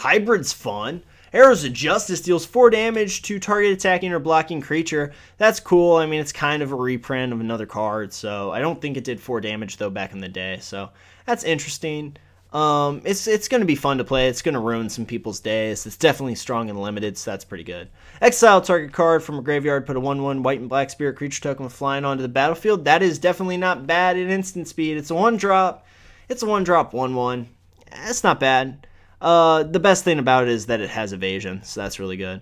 Hybrid's fun. Arrows of Justice deals 4 damage to target attacking or blocking creature. That's cool. I mean, it's kind of a reprint of another card, so I don't think it did 4 damage, though, back in the day. So that's interesting. It's going to be fun to play. It's going to ruin some people's days. It's definitely strong and limited, so that's pretty good. Exile target card from a graveyard, put a 1/1 white and black spirit creature token with flying onto the battlefield. That is definitely not bad at instant speed. It's a 1-drop. It's a 1-drop 1/1. That's not bad. The best thing about it is that it has evasion, so that's really good.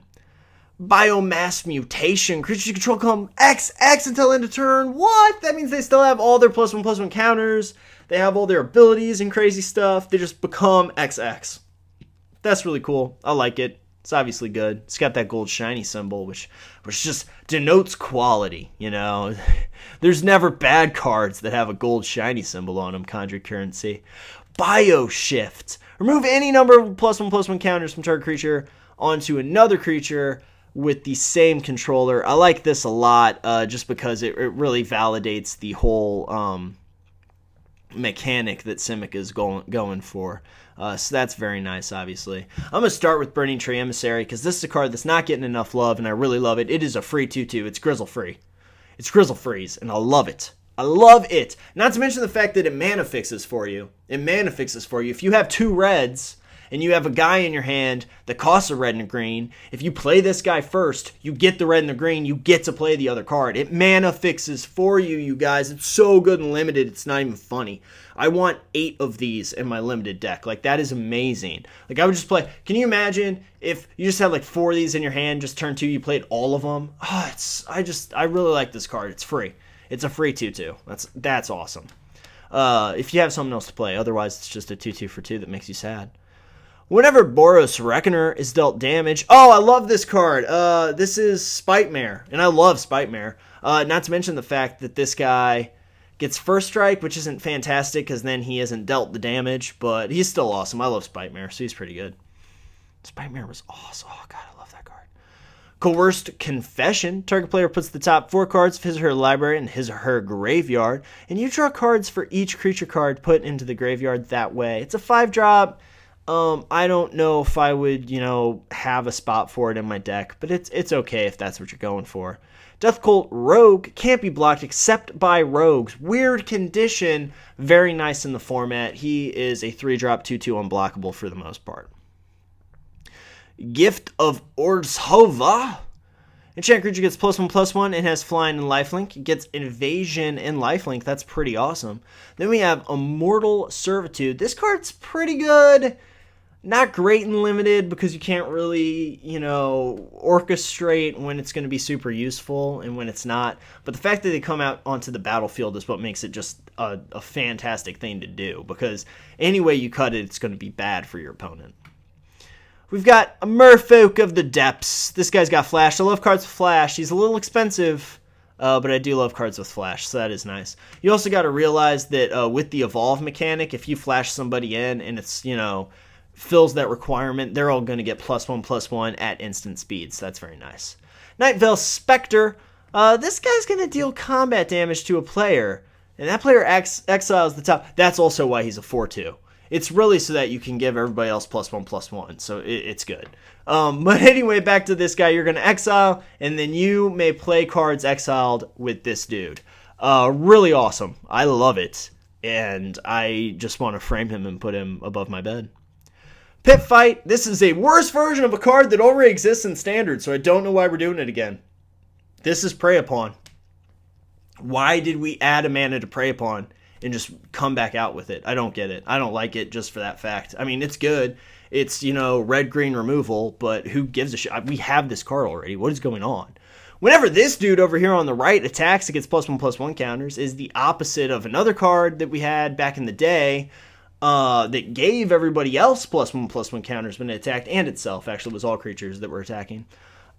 Biomass Mutation. Creatures you control come X until end of turn. What? That means they still have all their +1/+1 counters. They have all their abilities and crazy stuff. They just become XX. That's really cool. I like it. It's obviously good. It's got that gold shiny symbol, which just denotes quality, you know. There's never bad cards that have a gold shiny symbol on them, Conjured Currency. Bio Shift. Remove any number of +1/+1 counters from target creature onto another creature with the same controller. I like this a lot, just because it really validates the whole mechanic that Simic is going for. So that's very nice, obviously. I'm going to start with Burning Tree Emissary, because this is a card that's not getting enough love, and I really love it. It is a free 2/2. It's Grizzle Free. It's Grizzle Freeze, and I love it. I love it. Not to mention the fact that it mana fixes for you. It mana fixes for you. If you have 2 reds and you have a guy in your hand that costs a red and a green, if you play this guy first, you get the red and the green, you get to play the other card. It mana fixes for you, you guys. It's so good and limited, it's not even funny. I want 8 of these in my limited deck. Like, that is amazing. Like, I would just play, can you imagine if you just had like 4 of these in your hand, just turn 2, you played all of them? Oh, I really like this card. It's free. It's a free 2/2. That's awesome. If you have something else to play, otherwise it's just a 2/2 for 2 that makes you sad. Whenever Boros Reckoner is dealt damage. Oh, I love this card. This is Spite Mare, and I love Spite Mare. Not to mention the fact that this guy gets first strike, which isn't fantastic because then he isn't dealt the damage, but he's still awesome. I love Spite Mare, so he's pretty good. Spite Mare was awesome. Oh god, I love that card. Coerced Confession. Target player puts the top 4 cards of his or her library in his or her graveyard, and you draw cards for each creature card put into the graveyard that way. It's a 5-drop. I don't know if I would, you know, have a spot for it in my deck, but it's okay if that's what you're going for. Deathcult Rogue can't be blocked except by rogues. Weird condition, very nice in the format. He is a 3-drop 2/2 unblockable for the most part. Gift of Orzhova. Enchanted creature gets +1/+1 and has flying and lifelink. It gets invasion and lifelink. That's pretty awesome. Then we have Immortal Servitude. This card's pretty good. Not great and limited because you can't really, you know, orchestrate when it's going to be super useful and when it's not. But the fact that they come out onto the battlefield is what makes it just a fantastic thing to do, because any way you cut it, it's going to be bad for your opponent. We've got a Merfolk of the Depths. This guy's got Flash. I love cards with Flash. He's a little expensive, but I do love cards with Flash, so that is nice. You also got to realize that with the Evolve mechanic, if you flash somebody in and it's, you know, fills that requirement, they're all going to get +1/+1 at instant speed, so that's very nice. Nightveil Spectre. This guy's going to deal combat damage to a player, and that player exiles the top. That's also why he's a 4/2. It's really so that you can give everybody else +1/+1, so it's good. But anyway, back to this guy. You're going to exile, and then you may play cards exiled with this dude. Really awesome. I love it, and I just want to frame him and put him above my bed. Pit Fight. This is a worse version of a card that already exists in Standard, so I don't know why we're doing it again. This is Prey Upon. Why did we add a mana to Prey Upon and just come back out with it? I don't get it. I don't like it just for that fact. I mean, it's good. It's, you know, red-green removal, but who gives a shit? We have this card already. What is going on? Whenever this dude over here on the right attacks, it gets +1/+1 counters, is the opposite of another card that we had back in the day that gave everybody else +1/+1 counters when it attacked, and itself, actually. It was all creatures that were attacking.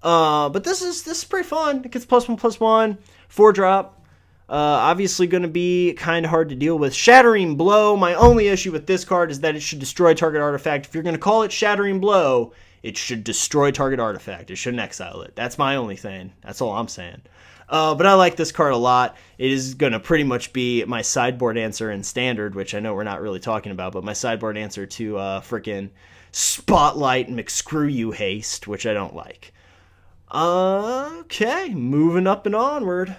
But this is pretty fun. It gets +1/+1, 4-drop. Obviously going to be kind of hard to deal with. Shattering Blow. My only issue with this card is that it should destroy target artifact. If you're going to call it Shattering Blow, it should destroy target artifact. It shouldn't exile it. That's my only thing. That's all I'm saying. But I like this card a lot. It is going to pretty much be my sideboard answer in Standard, which I know we're not really talking about, but my sideboard answer to frickin' Spotlight and McScrew You Haste, which I don't like. Okay, moving up and onward.